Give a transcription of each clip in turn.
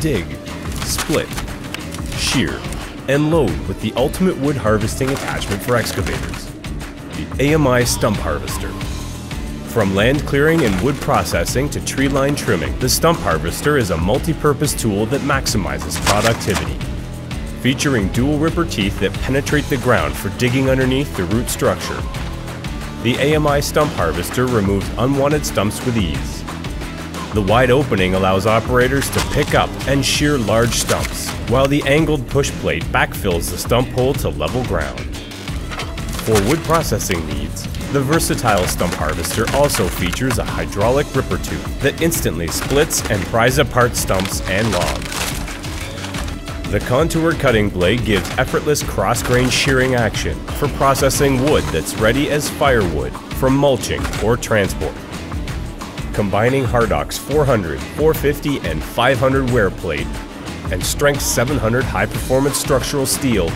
dig, split, shear, and load with the ultimate wood harvesting attachment for excavators, the AMI Stump Harvester. From land clearing and wood processing to tree line trimming, the Stump Harvester is a multi-purpose tool that maximizes productivity. Featuring dual ripper teeth that penetrate the ground for digging underneath the root structure, the AMI Stump Harvester removes unwanted stumps with ease. The wide opening allows operators to pick up and shear large stumps, while the angled push plate backfills the stump hole to level ground. For wood processing needs, the versatile Stump Harvester also features a hydraulic ripper tooth that instantly splits and pries apart stumps and logs. The contoured cutting blade gives effortless cross-grain shearing action for processing wood that's ready as firewood for mulching or transport. Combining Hardox 400, 450, and 500 wear plate and Strength 700 high-performance structural steel,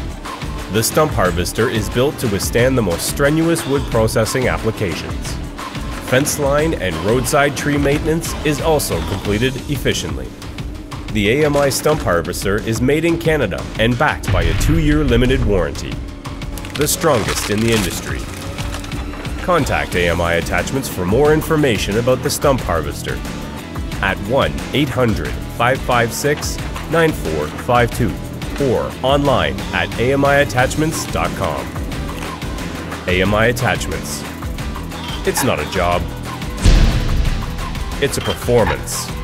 the Stump Harvester is built to withstand the most strenuous wood processing applications. Fence line and roadside tree maintenance is also completed efficiently. The AMI Stump Harvester is made in Canada and backed by a 2-year limited warranty, the strongest in the industry. Contact AMI Attachments for more information about the Stump Harvester at 1-800-556-9452. Or online at AMIattachments.com. AMI Attachments. It's not a job. It's a performance.